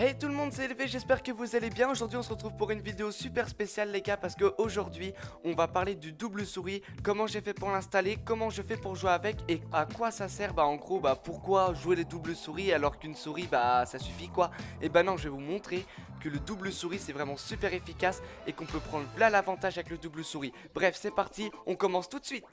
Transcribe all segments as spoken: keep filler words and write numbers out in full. Hey tout le monde, c'est L V, j'espère que vous allez bien. Aujourd'hui on se retrouve pour une vidéo super spéciale les gars, parce que aujourd'hui on va parler du double souris, comment j'ai fait pour l'installer, comment je fais pour jouer avec et à quoi ça sert. Bah en gros bah pourquoi jouer les doubles souris alors qu'une souris bah ça suffit quoi. Et bah non, je vais vous montrer que le double souris c'est vraiment super efficace et qu'on peut prendre là l'avantage avec le double souris. Bref, c'est parti, on commence tout de suite.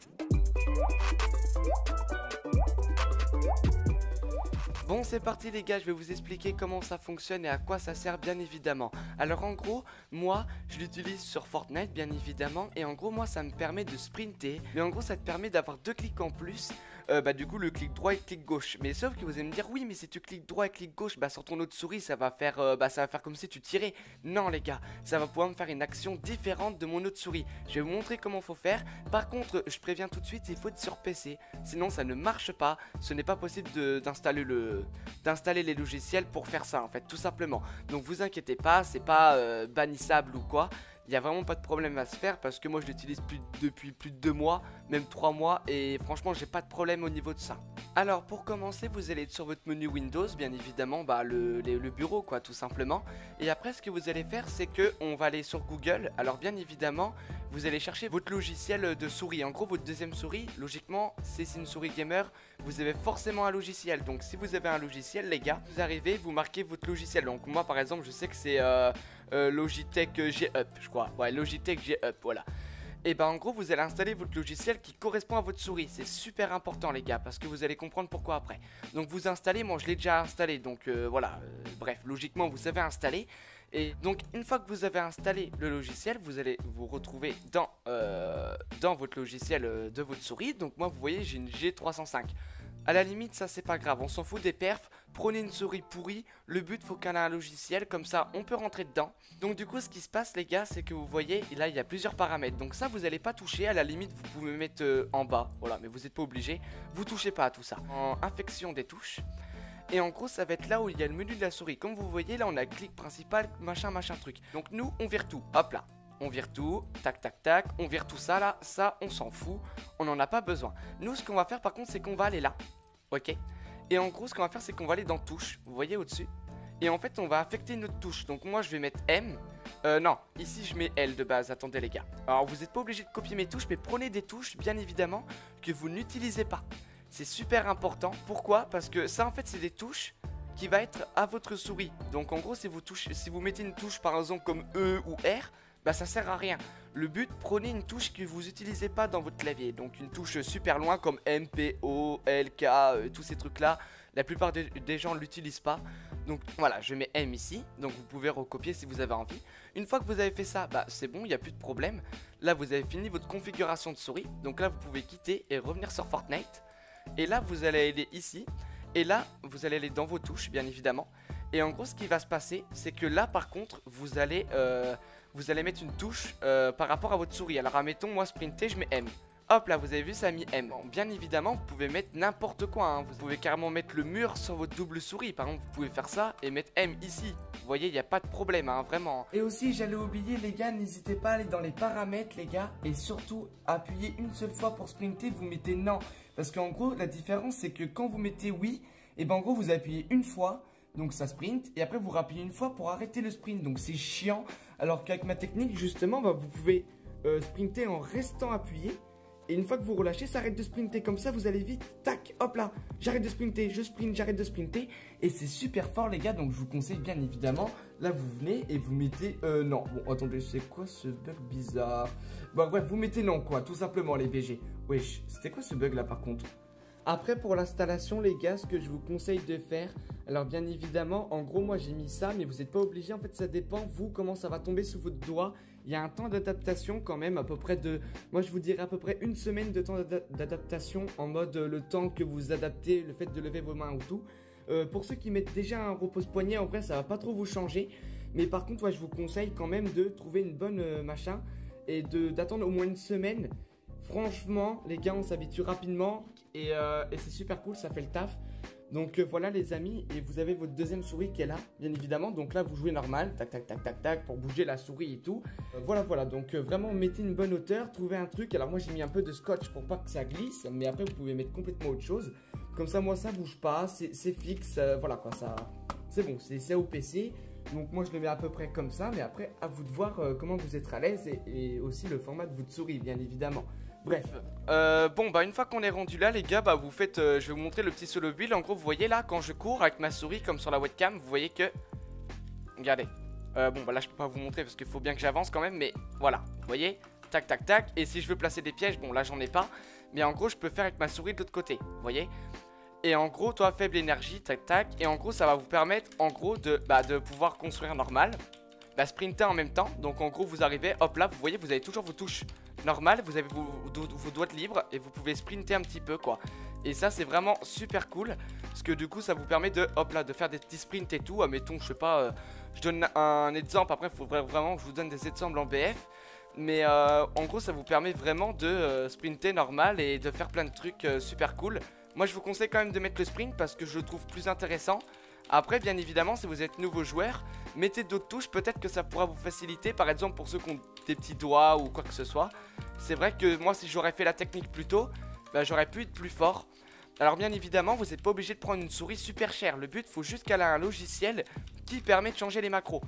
Bon, c'est parti les gars, je vais vous expliquer comment ça fonctionne et à quoi ça sert bien évidemment. Alors en gros, moi je l'utilise sur Fortnite bien évidemment, et en gros moi ça me permet de sprinter. Mais en gros ça te permet d'avoir deux clics en plus, euh, bah du coup le clic droit et le clic gauche. Mais sauf que vous allez me dire, oui mais si tu cliques droit et clic gauche, bah sur ton autre souris ça va faire euh, bah ça va faire comme si tu tirais. Non les gars, ça va pouvoir me faire une action différente de mon autre souris. Je vais vous montrer comment faut faire. Par contre je préviens tout de suite, il faut être sur P C, sinon ça ne marche pas. Ce n'est pas possible d'installer le... d'installer les logiciels pour faire ça en fait, tout simplement. Donc vous inquiétez pas, c'est pas euh, bannissable ou quoi, il n'y a vraiment pas de problème à se faire, parce que moi je l'utilise depuis plus de deux mois, même trois mois, et franchement j'ai pas de problème au niveau de ça. Alors pour commencer vous allez être sur votre menu Windows bien évidemment, bah le, les, le bureau quoi tout simplement. Et après ce que vous allez faire c'est que on va aller sur Google. Alors bien évidemment vous allez chercher votre logiciel de souris, en gros votre deuxième souris. Logiquement si c'est une souris gamer vous avez forcément un logiciel, donc si vous avez un logiciel les gars, vous arrivez, vous marquez votre logiciel. Donc moi par exemple je sais que c'est euh, euh, Logitech G Hub je crois. Ouais, Logitech G Hub, voilà. Et bah en gros vous allez installer votre logiciel qui correspond à votre souris. C'est super important les gars, parce que vous allez comprendre pourquoi après. Donc vous installez, moi je l'ai déjà installé, donc euh, voilà, euh, bref, logiquement vous savez installer. Et donc une fois que vous avez installé le logiciel, vous allez vous retrouver dans, euh, dans votre logiciel euh, de votre souris. Donc moi vous voyez j'ai une G trois cent cinq. A la limite ça c'est pas grave, on s'en fout des perfs, prenez une souris pourrie, le but faut qu'elle ait un logiciel, comme ça on peut rentrer dedans. Donc du coup ce qui se passe les gars c'est que vous voyez, là il y a plusieurs paramètres, donc ça vous allez pas toucher, à la limite vous pouvez me mettre euh, en bas, voilà, mais vous n'êtes pas obligé, vous touchez pas à tout ça. En infection des touches, et en gros ça va être là où il y a le menu de la souris, comme vous voyez là on a clic principal, machin machin truc, donc nous on vire tout, hop là. On vire tout, tac tac tac, on vire tout ça là, ça on s'en fout, on n'en a pas besoin. Nous ce qu'on va faire par contre c'est qu'on va aller là, ok. Et en gros ce qu'on va faire c'est qu'on va aller dans touche, vous voyez au dessus. Et en fait on va affecter notre touche, donc moi je vais mettre M, euh non, ici je mets L de base, attendez les gars. Alors vous n'êtes pas obligé de copier mes touches, mais prenez des touches bien évidemment que vous n'utilisez pas. C'est super important, pourquoi? Parce que ça en fait c'est des touches qui va être à votre souris. Donc en gros si vous, touchez, si vous mettez une touche par exemple comme E ou R, bah ça sert à rien. Le but, prenez une touche que vous utilisez pas dans votre clavier. Donc une touche super loin comme M, P, O, L, K, euh, tous ces trucs là. La plupart de, des gens ne l'utilisent pas. Donc voilà, je mets M ici. Donc vous pouvez recopier si vous avez envie. Une fois que vous avez fait ça, bah c'est bon, il n'y a plus de problème. Là vous avez fini votre configuration de souris. Donc là vous pouvez quitter et revenir sur Fortnite. Et là vous allez aller ici. Et là vous allez aller dans vos touches bien évidemment. Et en gros ce qui va se passer c'est que là par contre vous allez euh, vous allez mettre une touche euh, par rapport à votre souris. Alors admettons moi sprinter je mets M. Hop là vous avez vu ça a mis M. Bien évidemment vous pouvez mettre n'importe quoi hein. Vous pouvez carrément mettre le mur sur votre double souris. Par exemple vous pouvez faire ça et mettre M ici. Vous voyez il n'y a pas de problème hein, vraiment. Et aussi j'allais oublier les gars, n'hésitez pas à aller dans les paramètres les gars. Et surtout appuyez une seule fois pour sprinter, vous mettez non. Parce qu'en gros la différence c'est que quand vous mettez oui, et ben en gros vous appuyez une fois, donc ça sprint, et après vous rappelez une fois pour arrêter le sprint, donc c'est chiant. Alors qu'avec ma technique justement bah, vous pouvez euh, sprinter en restant appuyé, et une fois que vous relâchez ça arrête de sprinter, comme ça vous allez vite, tac, hop là, j'arrête de sprinter, je sprint, j'arrête de sprinter, et c'est super fort les gars. Donc je vous conseille bien évidemment, là vous venez et vous mettez euh, non, bon attendez c'est quoi ce bug bizarre, bah bref vous mettez non quoi tout simplement les B G, wesh c'était quoi ce bug là par contre. Après pour l'installation les gars, ce que je vous conseille de faire, alors bien évidemment en gros moi j'ai mis ça mais vous n'êtes pas obligé, en fait ça dépend vous comment ça va tomber sous votre doigt. Il y a un temps d'adaptation quand même à peu près de, moi je vous dirais à peu près une semaine de temps d'adaptation, en mode le temps que vous adaptez, le fait de lever vos mains ou tout. Euh, pour ceux qui mettent déjà un repose-poignet en vrai ça va pas trop vous changer, mais par contre ouais, je vous conseille quand même de trouver une bonne euh, machin et d'attendre au moins une semaine. Franchement les gars on s'habitue rapidement et, euh, et c'est super cool, ça fait le taf. Donc euh, voilà les amis, et vous avez votre deuxième souris qui est là bien évidemment. Donc là vous jouez normal, tac tac tac tac tac pour bouger la souris et tout. euh, Voilà voilà, donc euh, vraiment mettez une bonne hauteur, trouvez un truc. Alors moi j'ai mis un peu de scotch pour pas que ça glisse, mais après vous pouvez mettre complètement autre chose. Comme ça moi ça bouge pas, c'est fixe, euh, voilà quoi, ça, C'est bon, c'est ça au P C. Donc moi je le mets à peu près comme ça, mais après à vous de voir euh, comment vous êtes à l'aise et, et aussi le format de votre souris bien évidemment. Bref, euh, bon bah une fois qu'on est rendu là les gars, bah vous faites, euh, je vais vous montrer le petit solo build. En gros vous voyez là quand je cours avec ma souris comme sur la webcam, vous voyez que, regardez, euh, bon bah là je peux pas vous montrer parce qu'il faut bien que j'avance quand même, mais voilà, vous voyez, tac tac tac, et si je veux placer des pièges, bon là j'en ai pas, mais en gros je peux faire avec ma souris de l'autre côté, vous voyez. Et en gros, toi, faible énergie, tac tac. Et en gros, ça va vous permettre, en gros, de, bah, de pouvoir construire normal, bah, sprinter en même temps. Donc, en gros, vous arrivez, hop là, vous voyez, vous avez toujours vos touches normales, vous avez vos, vos, vos doigts de libre et vous pouvez sprinter un petit peu, quoi. Et ça, c'est vraiment super cool parce que du coup, ça vous permet de, hop là, de faire des petits sprints et tout. Admettons, je sais pas, euh, je donne un exemple. Après, il faudrait vraiment que je vous donne des exemples en B F. Mais euh, en gros, ça vous permet vraiment de euh, sprinter normal et de faire plein de trucs euh, super cool. Moi je vous conseille quand même de mettre le sprint parce que je le trouve plus intéressant. Après bien évidemment si vous êtes nouveau joueur, mettez d'autres touches, peut-être que ça pourra vous faciliter. Par exemple pour ceux qui ont des petits doigts ou quoi que ce soit. C'est vrai que moi si j'aurais fait la technique plus tôt, bah, j'aurais pu être plus fort. Alors bien évidemment vous n'êtes pas obligé de prendre une souris super chère. Le but, faut juste qu'elle ait un logiciel qui permet de changer les macros.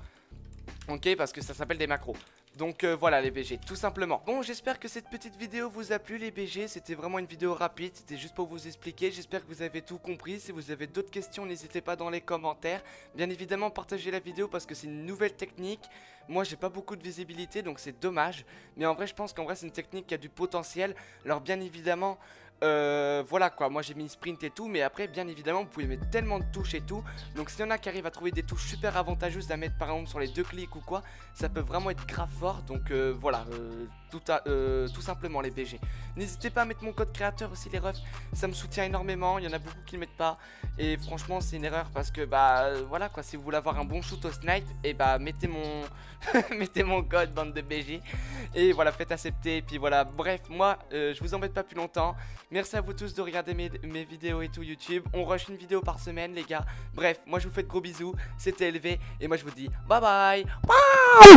Ok, parce que ça s'appelle des macros. Donc euh, voilà les B G, tout simplement. Bon, j'espère que cette petite vidéo vous a plu les B G. C'était vraiment une vidéo rapide, c'était juste pour vous expliquer. J'espère que vous avez tout compris. Si vous avez d'autres questions, n'hésitez pas dans les commentaires. Bien évidemment, partagez la vidéo parce que c'est une nouvelle technique. Moi, j'ai pas beaucoup de visibilité, donc c'est dommage. Mais en vrai, je pense qu'en vrai, c'est une technique qui a du potentiel. Alors bien évidemment... Euh, voilà quoi, moi j'ai mis sprint et tout, mais après bien évidemment vous pouvez mettre tellement de touches et tout. Donc s'il y en a qui arrivent à trouver des touches super avantageuses à mettre par exemple sur les deux clics ou quoi, ça peut vraiment être grave fort. Donc euh, voilà, euh, tout, à, euh, tout simplement les B G. N'hésitez pas à mettre mon code créateur aussi les refs, ça me soutient énormément. Il y en a beaucoup qui le mettent pas et franchement c'est une erreur parce que bah euh, voilà quoi. Si vous voulez avoir un bon shoot au snipe, et bah mettez mon mettez mon code bande de B G. Et voilà, faites accepter et puis voilà. Bref, moi euh, je vous embête pas plus longtemps. Merci à vous tous de regarder mes, mes vidéos et tout YouTube. On rush une vidéo par semaine les gars. Bref, moi je vous fais de gros bisous. C'était L V et moi je vous dis bye bye. Bye.